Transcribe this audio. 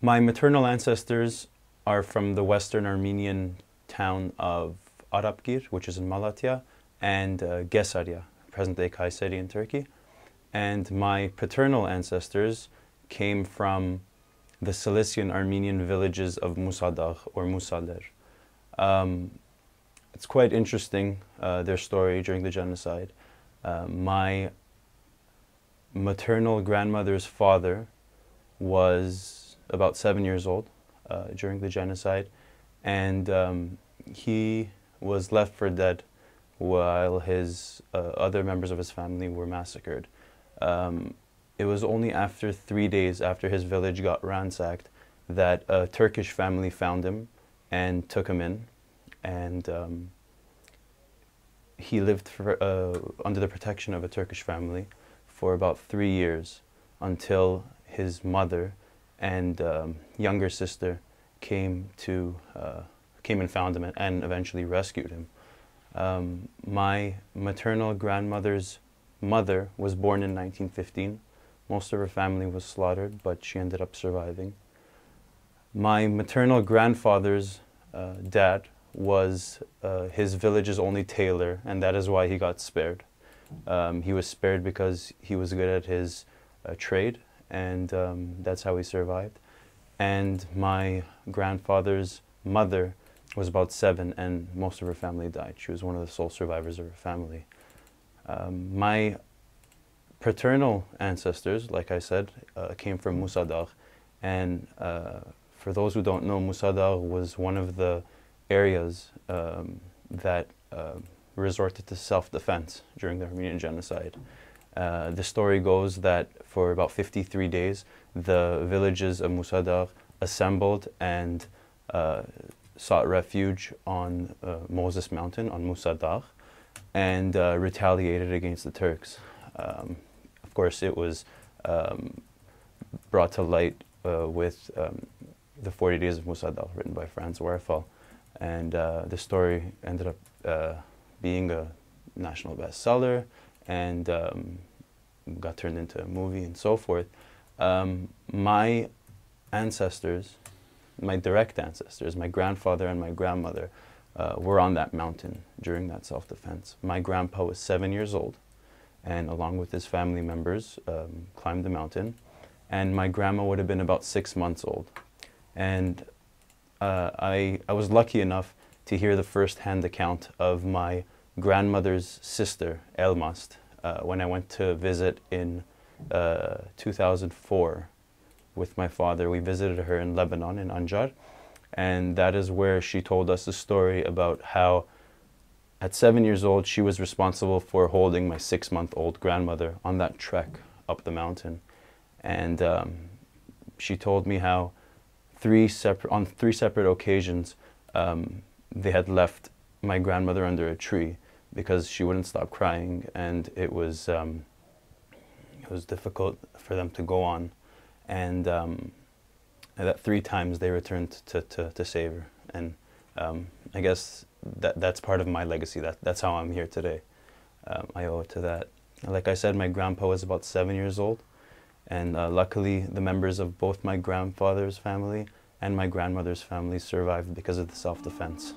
My maternal ancestors are from the western Armenian town of Arabgir, which is in Malatya, and Gesaria, present-day Kayseri in Turkey. And my paternal ancestors came from the Cilician Armenian villages of Musa Dagh or Musaler. It's quite interesting, their story during the genocide. My maternal grandmother's father was about 7 years old during the genocide, and he was left for dead while his other members of his family were massacred. It was only after 3 days after his village got ransacked that a Turkish family found him and took him in, and he lived for, under the protection of a Turkish family for about 3 years until his mother and younger sister came and found him and eventually rescued him. My maternal grandmother's mother was born in 1915. Most of her family was slaughtered, but she ended up surviving. My maternal grandfather's dad was his village's only tailor, and that is why he got spared. He was spared because he was good at his trade, and that's how he survived. And my grandfather's mother was about seven, and most of her family died. She was one of the sole survivors of her family. My paternal ancestors, like I said, came from Musa Dagh, and for those who don't know, Musa Dagh was one of the areas that resorted to self-defense during the Armenian Genocide. The story goes that for about 53 days, the villages of Musa Dagh assembled and sought refuge on Moses Mountain, on Musa Dagh, and retaliated against the Turks. Of course, it was brought to light with The 40 Days of Musa Dagh, written by Franz Werfel, and the story ended up being a national bestseller and got turned into a movie and so forth. My ancestors, my direct ancestors, my grandfather and my grandmother, were on that mountain during that self-defense. My grandpa was 7 years old, and along with his family members, climbed the mountain. And my grandma would have been about 6 months old. And I was lucky enough to hear the first-hand account of my grandmother's sister, Elmast, when I went to visit in 2004 with my father. We visited her in Lebanon, in Anjar. And that is where she told us a story about how at 7 years old, she was responsible for holding my six-month-old grandmother on that trek up the mountain. And she told me how on three separate occasions, they had left my grandmother under a tree because she wouldn't stop crying, and it was difficult for them to go on. And that three times they returned to save her. And I guess that's part of my legacy. That's how I'm here today. I owe it to that. Like I said, my grandpa was about 7 years old. And luckily, the members of both my grandfather's family and my grandmother's family survived because of the self-defense.